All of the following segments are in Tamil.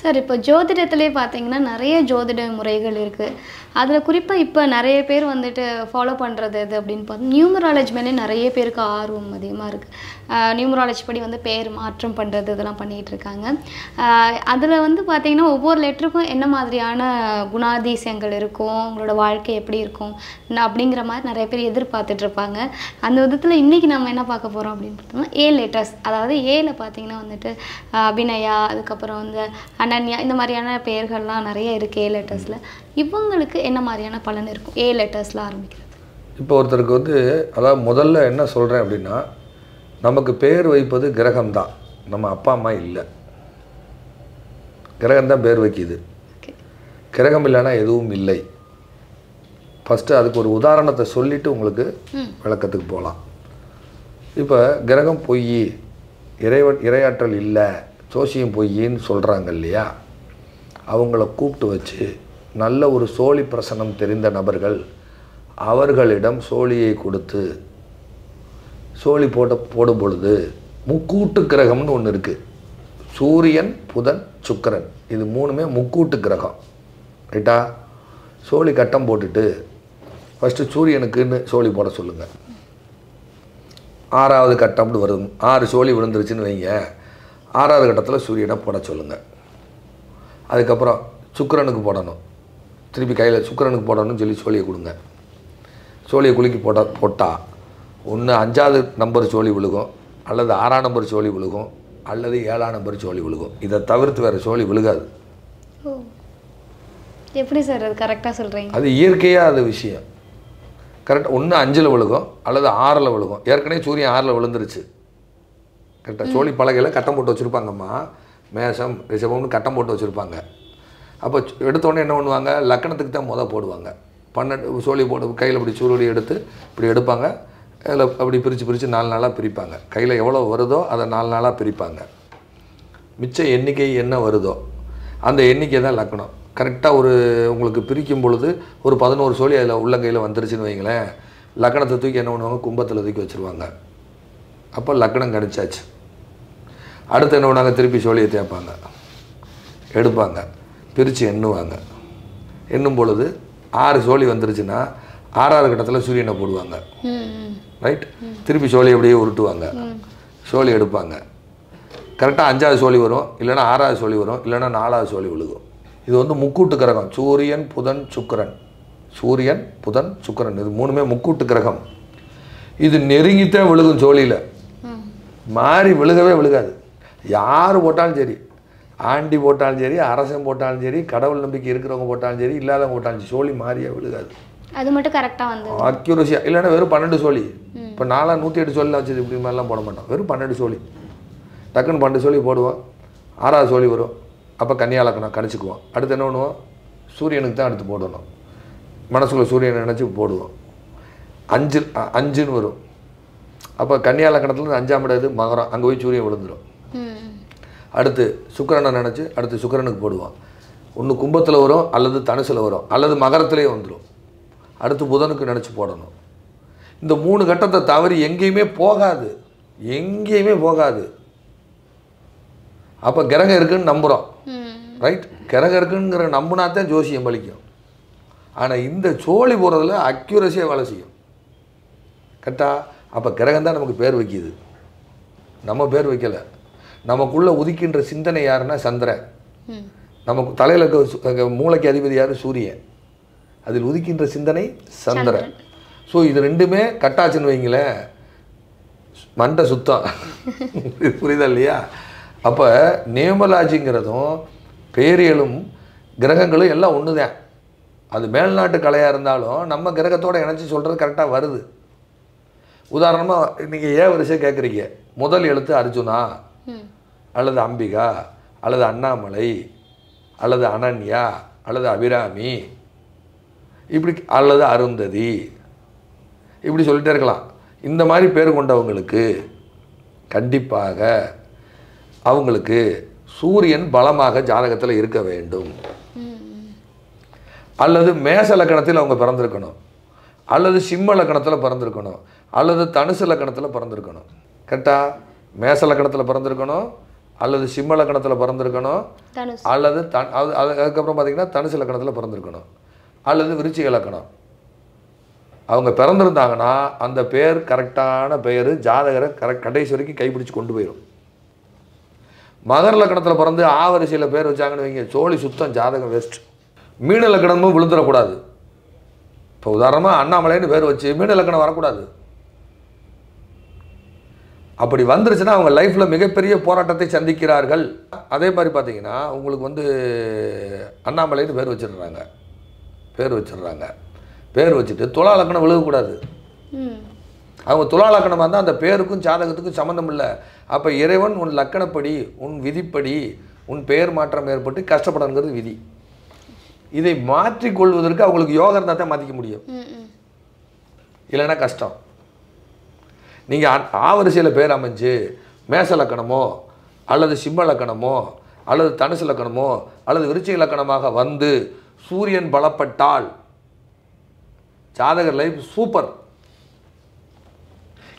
சார் இப்போ ஜோதிடத்திலே பார்த்தீங்கன்னா நிறைய ஜோதிட முறைகள் இருக்குது. அதில் குறிப்பாக இப்போ நிறைய பேர் வந்துட்டு ஃபாலோ பண்ணுறது எது அப்படின்னு பார்த்தா நியூமராலஜி மேலே நிறைய பேருக்கு ஆர்வம் அதிகமாக இருக்குது. நியூமராலஜி படி வந்து பேர் மாற்றம் பண்ணுறது இதெல்லாம் பண்ணிகிட்ருக்காங்க. அதில் வந்து பார்த்திங்கன்னா ஒவ்வொரு லெட்டருக்கும் என்ன மாதிரியான குணாதிசயங்கள் இருக்கும், உங்களோட வாழ்க்கை எப்படி இருக்கும் அப்படிங்கிற மாதிரி நிறைய பேர் எதிர்பார்த்துட்ருப்பாங்க. அந்த விதத்தில் இன்றைக்கி நம்ம என்ன பார்க்க போகிறோம் அப்படின்னு பார்த்தோம்னா ஏ லெட்டர்ஸ், அதாவது ஏல பார்த்திங்கன்னா வந்துட்டு அபிநயா, அதுக்கப்புறம் வந்து அனன்யா, இந்த மாதிரியான பெயர்கள்லாம் நிறைய இருக்குது ஏ லெட்டர்ஸில். இவங்களுக்கு என்ன மாதிரியான பலன் இருக்கும் ஏ லெட்டர்ஸில் ஆரம்பிக்கிறது? இப்போ ஒருத்தருக்கு வந்து அதாவது முதல்ல என்ன சொல்கிறேன் அப்படின்னா, நமக்கு பேர் வைப்பது கிரகம்தான், நம்ம அப்பா அம்மா இல்லை. கிரகம்தான் பேர் வைக்கிது, கிரகம் இல்லைன்னா எதுவும் இல்லை. ஃபஸ்ட்டு அதுக்கு ஒரு உதாரணத்தை சொல்லிவிட்டு உங்களுக்கு விளக்கத்துக்கு போகலாம். இப்போ கிரகம் பொய், இரையாற்றல் இல்லை, சோசியம் பொய்யின்னு சொல்கிறாங்க இல்லையா? அவங்கள கூப்பிட்டு வச்சு நல்ல ஒரு சோழி பிரசனம் தெரிந்த நபர்கள் அவர்களிடம் சோழியை கொடுத்து சோழி போடும் பொழுது முக்கூட்டு கிரகம்னு ஒன்று இருக்குது. சூரியன், புதன், சுக்கிரன் இது மூணுமே முக்கூட்டு கிரகம், ரைட்டா? சோழி கட்டம் போட்டுட்டு ஃபஸ்ட்டு சூரியனுக்குன்னு சோழி போட சொல்லுங்கள். 6வது கட்டம்னு வருது, 6 சோழி விழுந்துருச்சுன்னு வைங்க. 6வது கட்டத்தில் சூரியனை போட சொல்லுங்கள். அதுக்கப்புறம் சுக்கிரனுக்கு போடணும், திருப்பி கையில் சுக்கிரனுக்கு போடணும்னு சொல்லி சோழியை கொடுங்க. சோழியை குலுக்கி போட்டால் ஒன்று 5வது நம்பர் சோழி விழுகும், அல்லது 6ஆம் நம்பர் சோழி விழுகும், அல்லது 7ஆம் நம்பர் சோழி விழுகும். இதை தவிர்த்து வேறு சோழி விழுகாது. எப்படி சார் அது கரெக்டாக சொல்கிறீங்க? அது இயற்கையாக அது விஷயம். கரெக்டாக ஒன்று 5ல் விழுகும், அல்லது 6ல் விழுகும். ஏற்கனவே சூரியன் 6ல் விழுந்துருச்சு, கரெக்டாக? சோழி பலகையில் கட்டம் போட்டு வச்சுருப்பாங்கம்மா, மேஷம் ரிஷபம்னு கட்டம் போட்டு வச்சுருப்பாங்க. அப்போ எடுத்தோடனே என்ன பண்ணுவாங்க, லக்கணத்துக்கு தான் மொதல் போடுவாங்க. 12 சோழி போட்டு கையில் இப்படி சூரிய எடுத்து இப்படி எடுப்பாங்க, அதில் அப்படி பிரித்து பிரித்து 4 நாளாக பிரிப்பாங்க. கையில் எவ்வளோ வருதோ அதை 4 நாளாக பிரிப்பாங்க. மிச்ச எண்ணிக்கை என்ன வருதோ அந்த எண்ணிக்கை தான் லக்கணம். கரெக்டாக ஒரு உங்களுக்கு பிரிக்கும் பொழுது ஒரு 11 சோழி அதில் உள்ளங்கையில் வந்துருச்சுன்னு வைங்களேன், லக்கணத்தை தூக்கி என்ன பண்ணுவாங்க, கும்பத்தில் தூக்கி வச்சுருவாங்க. அப்போ லக்கணம் கிடைச்சாச்சு. அடுத்து என்ன பண்ணுவாங்க, திருப்பி சோழியை தேய்ப்பாங்க, எடுப்பாங்க, பிரித்து எண்ணுவாங்க. எண்ணும் பொழுது 6 சோழி வந்துருச்சுன்னா 6வது கட்டத்தில் சூரியனை போடுவாங்க, ரைட்? திருப்பி சோழி அப்படியே உருட்டுவாங்க, சோழி எடுப்பாங்க. கரெக்டாக 5வது சோழி வரும், இல்லைனா 6வது சோழி வரும், இல்லைனா 4வது சோழி விழுகும். இது வந்து முக்கூட்டு கிரகம். சூரியன், புதன், சுக்கிரன், சூரியன், புதன், சுக்கிரன் இது மூணுமே முக்கூட்டு கிரகம். இது நெருங்கித்தான் விழுகும், சோழியில் மாறி விழுகவே விழுகாது. யார் போட்டாலும் சரி, ஆண்டி போட்டாலும் சரி, அரசன் போட்டாலும் சரி, கடவுள் நம்பிக்கை இருக்கிறவங்க போட்டாலும் சரி, இல்லாதவங்க போட்டாலும் சரி, சோழி மாறியே விழுகாது. அது மட்டும் கரெக்டாக வந்து அக்யூரஸியாக. இல்லைன்னா வெறும் 12 சோழி, இப்போ 408 சோழிலாம் வச்சு இப்படி மாதிரிலாம் போட மாட்டோம். வெறும் 12 சோழி, டக்குன்னு 12 சோழி போடுவோம். 6வது சோழி வரும், அப்போ கன்னியாலக்கணம் கணிச்சிக்குவோம். அடுத்து என்ன பண்ணுவோம், சூரியனுக்கு தான் அடுத்து போடணும், மனசுக்குள்ளே சூரியனை நினச்சி போடுவோம். 5ன்னு வரும், அப்போ கன்னியாலக்கணத்துலேருந்து 5ஆம் இடது மகரம், அங்கே போய் சூரியன் விழுந்துடும். அடுத்து சுக்கிரனை நினச்சி அடுத்து சுக்கிரனுக்கு போடுவோம். ஒன்று கும்பத்தில் வரும், அல்லது தனுசில் வரும், அல்லது மகரத்துலேயே வந்துடும். அடுத்து புதனுக்கு நினச்சி போடணும். இந்த 3 கட்டத்தை தவறி எங்கேயுமே போகாது, எங்கேயுமே போகாது. அப்போ கிரகம் இருக்குன்னு நம்புகிறோம், ரைட்? கிரகம் இருக்குங்கிற நம்புனாத்தான் ஜோசியம் பலிக்கும். ஆனால் இந்த சோழி போகிறதுல அக்யூரஸியாக வேலை செய்யும், கரெக்டாக? அப்போ கிரகம் தான் நமக்கு பேர் வைக்கிது, நம்ம பேர் வைக்கலை. நமக்குள்ளே உதிக்கின்ற சிந்தனை யாருன்னா சந்திரன். நமக்கு தலையில் இருக்க மூளைக்கு அதிபதி யார், சூரியன். அதில் உதிக்கின்ற சிந்தனை சந்திரன். ஸோ இது ரெண்டுமே கட்டாச்சுன்னு வைங்களேன், மண்டை சுத்தம், புரியுதா இல்லையா? அப்போ நியூமராலஜிங்கிறதும் பேரியலும் கிரகங்களும் எல்லாம் ஒன்று தான். அது மேல்நாட்டு கலையாக இருந்தாலும் நம்ம கிரகத்தோடு இணைச்சி சொல்கிறது கரெக்டாக வருது. உதாரணமாக நீங்கள் ஏவரிசை கேட்குறீங்க, முதல் எழுத்து அர்ஜுனா, அல்லது அம்பிகா, அல்லது அண்ணாமலை, அல்லது அனன்யா, அல்லது அபிராமி, இப்படி, அல்லது அருந்ததி, இப்படி சொல்லிகிட்டே இருக்கலாம். இந்த மாதிரி பேர் கொண்டவங்களுக்கு கண்டிப்பாக அவங்களுக்கு சூரியன் பலமாக ஜாதகத்தில் இருக்க வேண்டும், அல்லது மேஷ லக்கணத்தில் அவங்க பிறந்திருக்கணும், அல்லது சிம்ம லக்கணத்தில் பிறந்திருக்கணும், அல்லது தனுசு லக்கணத்தில் பிறந்திருக்கணும், கரெக்டாக? மேஷ லக்கணத்தில் பிறந்திருக்கணும், அல்லது சிம்ம லக்னத்தில் பிறந்திருக்கணும், அல்லது அதுக்கப்புறம் பார்த்தீங்கன்னா தனுசு லக்னத்தில் பிறந்திருக்கணும், அல்லது விருச்சிக லக்னம். அவங்க பிறந்திருந்தாங்கன்னா அந்த பேர் கரெக்டான பெயர் ஜாதகரை கடைசி வரைக்கும் கைப்பிடிச்சு கொண்டு போயிடும். மகர லக்கணத்தில் பிறந்து ஆவரிசையில் பேர் வச்சாங்கன்னு வைங்க, சோழி சுத்தம், ஜாதகம் வேஸ்ட். மீன லக்கணமும் விழுந்துடக்கூடாது. இப்போ உதாரணமாக அண்ணாமலைன்னு பேர் வச்சு மீன லக்கணம் வரக்கூடாது. அப்படி வந்துருச்சுன்னா அவங்க லைஃப்பில் மிகப்பெரிய போராட்டத்தை சந்திக்கிறார்கள். அதே மாதிரி பார்த்தீங்கன்னா உங்களுக்கு வந்து அண்ணாமலைன்னு பேர் வச்சுட்டு துலா லக்கணம் விழுகக்கூடாது. அவங்க துலா லக்கணமாக இருந்தால் அந்த பேருக்கும் ஜாதகத்துக்கும் சம்மந்தம் இல்லை. அப்போ இறைவன் உன் லக்கணப்படி உன் விதிப்படி உன் பெயர் மாற்றம் ஏற்பட்டு கஷ்டப்படணுங்கிறது விதி. இதை மாற்றிக்கொள்வதற்கு அவங்களுக்கு யோகம் இருந்தால் தான் மாற்றிக்க முடியும், இல்லைன்னா கஷ்டம். நீங்கள் ஆவரிசையில் பேர் அமைஞ்சு மேச லக்கணமோ அல்லது சிம்ம லக்கணமோ அல்லது தனுசு லக்கணமோ அல்லது விருச்சிக லக்கணமாக வந்து சூரியன் பலப்பட்டால் ஜாதகர் லைஃப் சூப்பர்.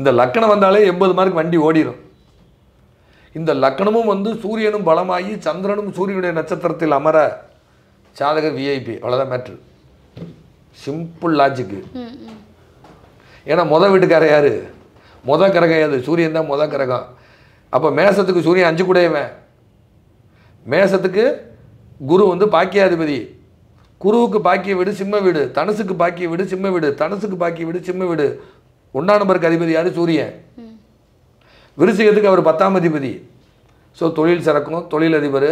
இந்த லக்கணம் வந்தாலே 80 மார்க் வண்டி ஓடிடும். இந்த லக்கணமும் வந்து சூரியனும் பலமாகி சந்திரனும் சூரியனுடைய நட்சத்திரத்தில் அமர ஜாதகர் விஐபி. அவ்வளோதான் மேட்ரு, சிம்பிள் லாஜிக்கு. ஏன்னா மொதல் வீட்டுக்கார யார்? மொதல் கிரகம் அது சூரியன் தான் மொதல் கிரகம். அப்போ மேசத்துக்கு சூரியன் 5 கூடையவன். மேசத்துக்கு குரு வந்து பாக்கியாதிபதி. குருவுக்கு பாக்கிய வீடு சிம்ம வீடு, தனுசுக்கு பாக்கிய வீடு சிம்ம வீடு, தனுசுக்கு பாக்கிய வீடு சிம்ம வீடு. 1ஆம் நம்பருக்கு அதிபதி யார்? சூரியன். விருச்சிகத்துக்கு அவர் 10ஆம் அதிபதி. ஸோ தொழில் சிறக்கும், தொழில் அதிபர்,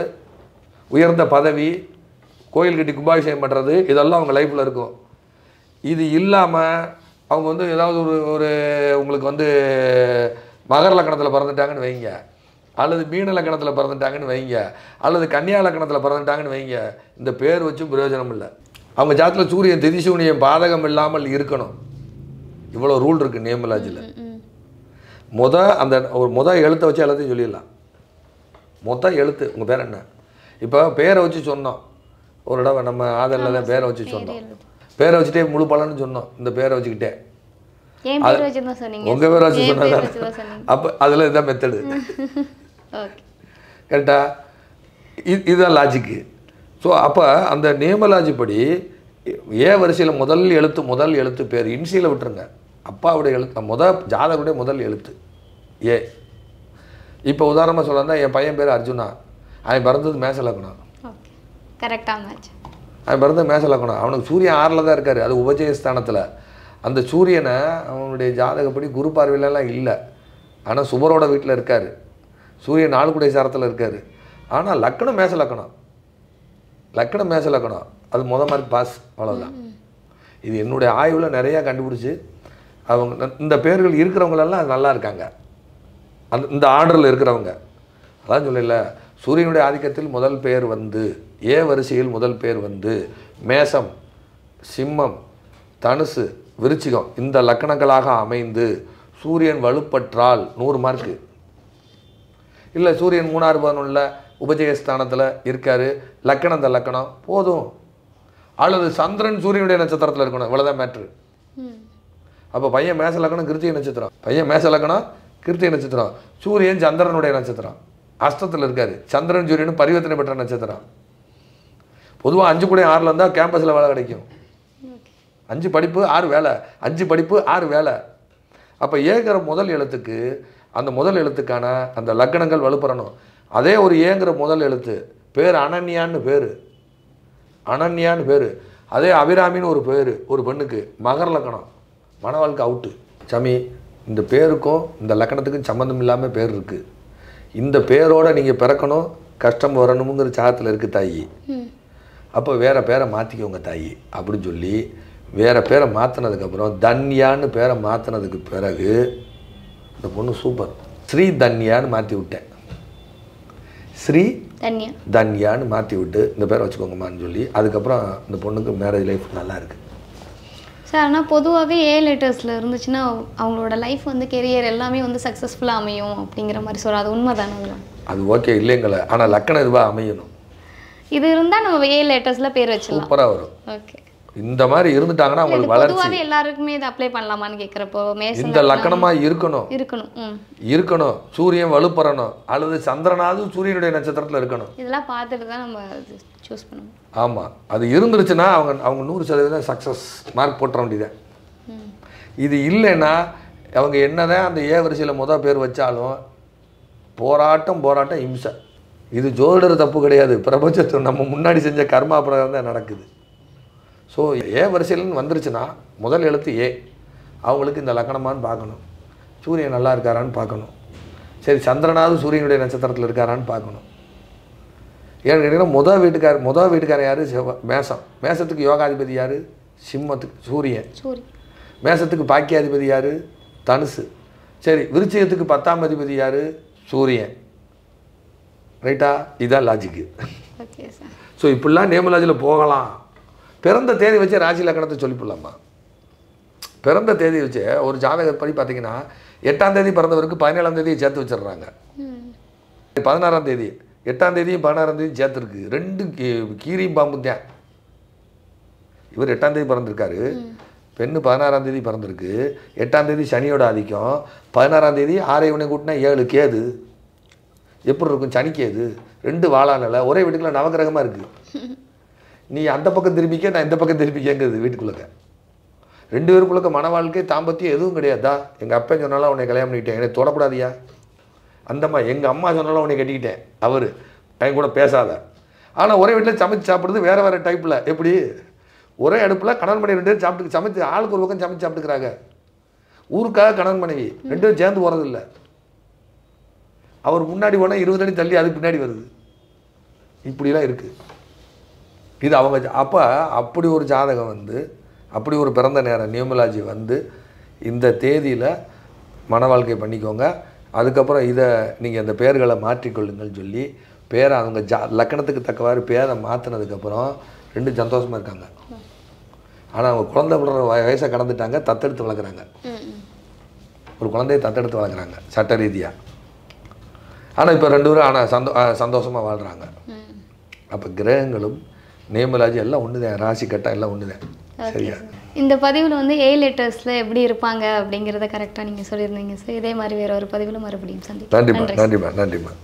உயர்ந்த பதவி, கோயில் கட்டி கும்பாபிஷேகம் பண்ணுறது, இதெல்லாம் அவங்க லைஃப்பில் இருக்கும். இது இல்லாமல் அவங்க வந்து ஏதாவது ஒரு உங்களுக்கு வந்து மகர லக்கணத்தில் பிறந்துட்டாங்கன்னு வைங்க, அல்லது மீன லக்கணத்தில் பிறந்துட்டாங்கன்னு வைங்க, அல்லது கன்னியா லக்கணத்தில் பிறந்துட்டாங்கன்னு வைங்க, இந்த பேர் வச்சும் பிரயோஜனம் இல்லை. அவங்க ஜாதகத்தில் சூரியன் திதிசூனியம் பாதகம் இல்லாமல் இருக்கணும். இவ்வளோ ரூல் இருக்குது நியமலாஜில். அந்த ஒரு மொதல் எழுத்தை வச்சு எல்லாத்தையும் சொல்லிடலாம். மொத்தம் எழுத்து உங்கள் பேர் என்ன? இப்போ பேரை வச்சு சொன்னோம், ஒரு இடம் நம்ம ஆதரில் தான் பேரை வச்சு சொன்னோம். பேரை வச்சுட்டே முழு பலன்னு சொன்னோம். இந்த பேரை வச்சுக்கிட்டே உங்கள் பேரை வச்சு சொன்னதான் அப்போ அதில் இதுதான் மெத்தடு, கரெக்டா? இதுதான் லாஜிக்கு. ஸோ அப்போ அந்த நியமலாஜி படி ஏ வரிசையில் முதல் எழுத்து பேர். இன்சியில் விட்டுருங்க, அப்பாவுடைய எழுத்து ஜாதகருடைய முதல் எழுத்து ஏ. இப்போ உதாரணமாக சொல்லணும்னா என் பையன் பேர் அர்ஜுனா, அவன் பிறந்தது மேச லக்கணம். அவனுக்கு சூரியன் 6ல் தான் இருக்கார், அது உபஜயஸ்தானத்தில். அந்த சூரியனை அவனுடைய ஜாதகப்படி குரு பார்வையிலலாம் இல்லை, ஆனால் சுபரோட வீட்டில் இருக்கார். சூரியன் 4 கூடை சாரத்தில் இருக்கார். ஆனால் லக்கணம் மேச லக்கணம் அது மாதிரி பாஸ், அவ்வளோதான். இது என்னுடைய ஆய்வில் நிறையா கண்டுபிடிச்சி அவங்க இந்த பேர்கள் இருக்கிறவங்களெல்லாம் அது நல்லா இருக்காங்க. இந்த ஆர்டரில் இருக்கிறவங்க அதான் சொல்லல. சூரியனுடைய ஆதிக்கத்தில் முதல் பேர் வந்து ஏ வரிசையில் முதல் பேர் வந்து மேசம், சிம்மம், தனுசு, விருச்சிகம் இந்த லக்கணங்களாக அமைந்து சூரியன் வலுப்பற்றால் 100 மார்க்கு. இல்லை சூரியன் 3/11 உபஜயஸ்தானத்தில் இருக்கார், லக்கணம் தான் லக்கணம் போதும். அல்லது சந்திரன் சூரியனுடைய நட்சத்திரத்தில் இருக்கணும், இவ்வளோதான் மேட்ரு. அப்போ பையன் மேச லக்கணம், கிருத்திகை நட்சத்திரம். சூரியன் சந்திரனுடைய நட்சத்திரம், அஷ்டத்தில் இருக்காரு. சந்திரன் சூரியனும் பரிவர்த்தனை பெற்ற நட்சத்திரம். பொதுவாக 5 கூடை 6ல் இருந்தால் கேம்பஸில் வேலை கிடைக்கும். 5 படிப்பு 6 வேலை. அப்போ ஏங்கிற முதல் எழுத்துக்கு அந்த முதல் எழுத்துக்கான அந்த லக்கணங்கள் வலுப்பெறணும். அதே ஒரு ஏங்கிற முதல் எழுத்து பேர் அனன்யான்னு பேர். அதே அபிராமின்னு ஒரு பேர் ஒரு பெண்ணுக்கு, மகர லக்கணம், மணவாழ்க்கை அவுட்டு. சாமி, இந்த பேருக்கும் இந்த லக்கணத்துக்கும் சம்மந்தம் இல்லாமல் பேர் இருக்குது. இந்த பேரோடு நீங்கள் பிறக்கணும், கஷ்டம் வரணுங்கிற சாகத்தில் இருக்குது தாயி. அப்போ வேறு பேரை மாற்றிக்கோங்க தாயி அப்படின்னு சொல்லி வேறு பேரை மாற்றினதுக்கப்புறம் தன்யான்னு பேரை மாற்றினதுக்கு பிறகு இந்த பொண்ணு சூப்பர், ஸ்ரீ தன்யான்னு மாற்றி விட்டேன், ஸ்ரீ தன்யான்னு மாற்றி விட்டு இந்த பேரை வச்சுக்கோங்கம்மான்னு சொல்லி அதுக்கப்புறம் இந்த பொண்ணுக்கு மேரேஜ் லைஃப் நல்லா இருக்குது சார். ஆனால் பொதுவாகவே ஏ லெட்டர்ஸில் இருந்துச்சுன்னா அவங்களோட லைஃப் வந்து கெரியர் எல்லாமே வந்து சக்ஸஸ்ஃபுல்லாக அமையும் அப்படிங்கிற மாதிரி சொல்கிறோம். அது உண்மை தானே? அது ஓகே இல்லைங்களே, ஆனால் லக்கணம் இதுவாக அமையணும். இது இருந்தால் நம்ம ஏ லெட்டர்ஸில் பேர் வச்சுக்கலாம், சூப்பராக வரும். ஓகே, இந்த மாதிரி இருந்துட்டாங்கன்னா உங்களுக்கு வளர்ச்சி பொதுவாவே எல்லாருக்குமே இத அப்ளை பண்ணலாமான்னு கேக்குறப்போ மேஷம் இந்த லக்னமா இருக்கணும் சூரியன் வலுப்பறணும் அல்லது சந்திரனாவது சூரியனுடைய நட்சத்திரத்துல இருக்கணும் இதெல்லாம் பார்த்துட்டு தான் நம்ம चूஸ் பண்ணணும் ஆமா அது இருந்துருச்சுனா அவங்க 100% சக்சஸ் மார்க் போட்ற வேண்டியது இது இல்லனா அவங்க என்னதான் அந்த ஏ வரிசையில முதல் பேர் வச்சாலும் போராட்டம் போராட்டம் இம்சை இது ஜோதிடர் தப்பு கிடையாது பிரபஞ்சத்து நம்ம முன்னாடி செஞ்ச கர்மா பிரகாரம் தான் நடக்குது सो ए वरसैलन वंदुरुचुना मुदल एलुत्तु ए अवंगलुक्कु इंद लग्नमानु पाकणुम सूर्यन नल्ला इरुक्कारानु पाकणुम सरी चंद्रनादु सूर्यनुடைய நட்சத்திரத்துல இருக்காரான்னு பார்க்கணும் ஏன் கேக்குற முதல் வீட்டுக்காரர் யாரு மேஷம் மேஷத்துக்கு யோகாதிபதி யாரு சிம்மத்துக்கு சூரியன் மேஷத்துக்கு பாக்கியாதிபதி யாரு தனுசு சரி விருச்சிகத்துக்கு 10 ஆம் அதிபதி யாரு சூரியன் ரைட்டா இத லாஜிக் ஓகே சார் சோ இப்பள்ள நியமலாஜில போகலாம் பிறந்த தேதி வச்சு ராசி லக்னத்தை சொல்லிப்புலாமா பிறந்த தேதி வச்சு ஒரு ஜாதகம் படி பாத்தீங்கன்னா 8 ஆம் தேதி பிறந்தவருக்கு 17 ஆம் தேதியை சேர்த்து வச்சிரறாங்க 16 ஆம் தேதி 8 ஆம் தேதியும் 16 ஆம் தேதியும் சேர்த்து இருக்கு ரெண்டு கீரி பாம்புதான் இவர் 8 ஆம் தேதி பிறந்திருக்காரு பெண் 16 ஆம் தேதி பிறந்திருக்கு 8 ஆம் தேதி சனியோட ஆதிக்கம் 16 ஆம் தேதி 6 ஐ கூட்டினா 7 கேது எப்படி இருக்கும் சனி கேது ரெண்டு வாளானல ஒரே வீட்டுக்குள்ள நவகிரகமா இருக்கு நீ அந்த பக்கம் திரும்பிக்க நான் இந்த பக்கம் திரும்பிக்கங்கிறது வீட்டுக்குள்ளக்க ரெண்டு பேருக்குள்ளக்க மன வாழ்க்கை தாம்பத்தியம் எதுவும் கிடையாதா எங்க அப்பா சொன்னாலும் அவனை கல்யாணம் பண்ணிட்டேன் என்னை தொடக்கூடாதியா அந்தம்மா எங்க அம்மா சொன்னாலும் அவனை கட்டிக்கிட்டேன் அவரு என் கூட பேசாத ஆனா ஒரே வீட்டில் சமைச்சு சாப்பிடுறது வேற வேற டைப்ல எப்படி ஒரே அடுப்புல கணவன் மனைவி ரெண்டு பேரும் சாப்பிட்டு சமைச்சு ஆளுக்கு ஒரு பக்கம் சமைச்சு சாப்பிட்டுக்கிறாங்க ஊருக்காக கணவன் மனைவி ரெண்டு பேரும் சேர்ந்து போறது இல்லை அவர் முன்னாடி போனா 20 அடி தள்ளி அது பின்னாடி வருது இப்படிலாம் இருக்கு இது அவங்க அப்படி ஒரு ஜாதகம் வந்து அப்படி ஒரு பிறந்த நேரம் நியூமராலஜி வந்து இந்த தேதியில மன வாழ்க்கை பண்ணிக்கோங்க அதுக்கு அப்புறம் இத நீங்க அந்த பெயர்களை மாற்றிக் கொள்ளுங்கள் சொல்லி பேர் அவங்க லக்னத்துக்கு தக்கவாறு பேரை மாத்துனதுக்கு அப்புறம் ரெண்டு சந்தோஷமா இருக்காங்க ஆனா அவங்க குழந்தை பிறந்த வயசை கடந்துட்டாங்க தத்தெடுத்து வளக்குறாங்க ஒரு குழந்தையை தத்தெடுத்து வளக்குறாங்க சட்ட ரீதியா ஆனா இப்ப ரெண்டு பேரும் ஆனா சந்தோஷமா வாழ்றாங்க அப்ப கிரகங்களும் நேமலாஜி எல்லாம் ஒண்ணுதான் ராசி கட்ட எல்லாம் ஒண்ணுதான் சரியா இந்த பதிவுல வந்து ஏ லெட்டர்ஸ்ல எப்படி இருப்பாங்க அப்படிங்கறத கரெக்ட்டா நீங்க சொல்லிருந்தீங்க சார் இதே மாதிரி வேற ஒரு பதிவுல மறுபடியும் சந்திப்போம் நன்றிமா